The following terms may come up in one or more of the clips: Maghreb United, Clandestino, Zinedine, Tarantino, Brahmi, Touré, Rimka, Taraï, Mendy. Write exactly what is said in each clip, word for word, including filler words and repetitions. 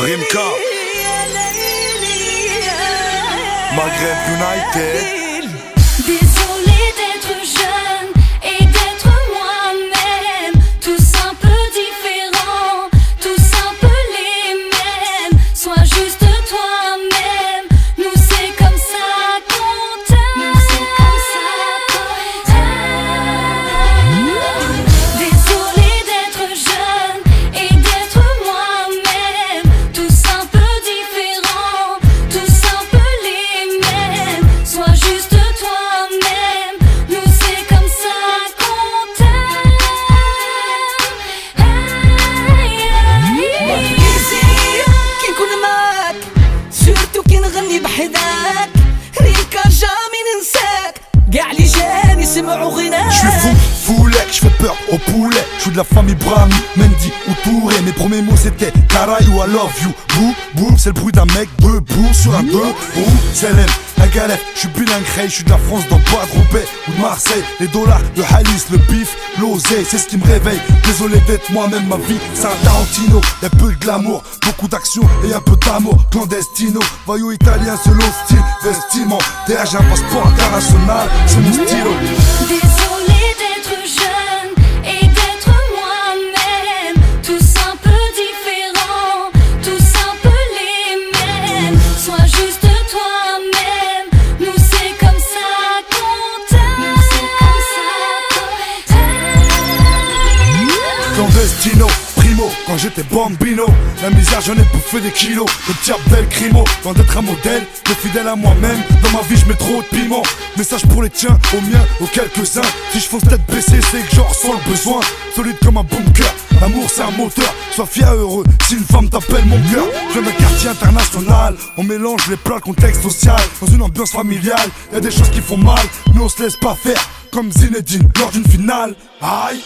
Rimka Maghreb United. Je suis fou, foulec, je fais peur au poulet. Je suis de la famille Brahmi, Mendy ou Touré. Mes premiers mots c'était Taraï ou I love you. Bou, bou, c'est le bruit d'un mec bebou sur un deux ou c'est l'aime, la galère. Je suis bilingue, je suis de la France dans pas de Roubaix ou de Marseille. Les dollars, le halis, le bif, l'oseille, c'est ce qui me réveille. Désolé d'être moi-même, ma vie c'est un Tarantino. Y'a peu de glamour, beaucoup d'action et un peu d'amour. Clandestino, voyou italien, c'est l'hostile vestiment. Derrière j'ai un passeport international, c'est mon stylo. Désolé d'être jeune et d'être moi-même. Tous un peu différents, tous un peu les mêmes. Sois juste toi-même, nous c'est comme ça qu'on t'aime. Clandestino, primo, quand j'étais bambino. La misère j'en ai bouffé des kilos. Le diable bel crimo, loin d'être un modèle, t'es fidèle à moi-même. Dans ma vie je mets trop de piment. Message pour les tiens, aux miens, aux quelques-uns. Si je fonce tête baissée, c'est que j'en ressens le besoin. Solide comme un bunker, l'amour c'est un moteur. Sois fier, heureux, si une femme t'appelle mon cœur. Je me quartier international, on mélange les plats, le contexte social. Dans une ambiance familiale, y'a des choses qui font mal, mais on se laisse pas faire, comme Zinedine lors d'une finale. Aïe.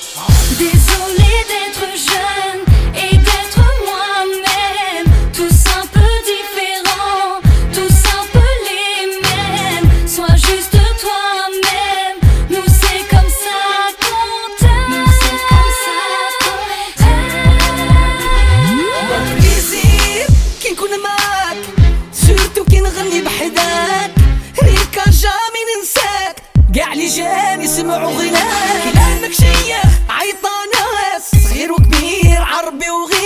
Désolé d'être jeune et d'être moi-même. Tous un peu différents, tous un peu les mêmes. Sois juste toi-même, nous c'est comme ça qu'on t'aime. C'est comme ça qu'on t'aime. Plaisir, qui نكون معاك, surtout qui نغني بحداك. ريكا جامي ننساك, كاع اللي جاني يسمعوا غناك. كلامك شيخ عيطان ناس, صغير وكبير عربي وغير.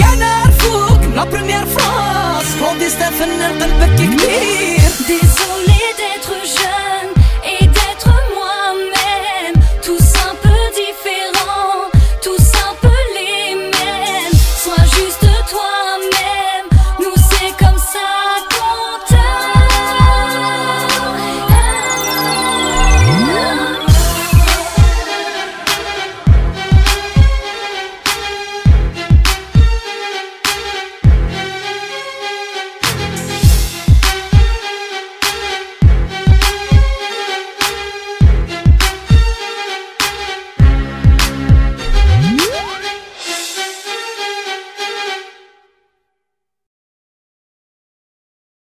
يا نعرفوك لا بريمير فرانس, كونديستا فنان قلبك كبير.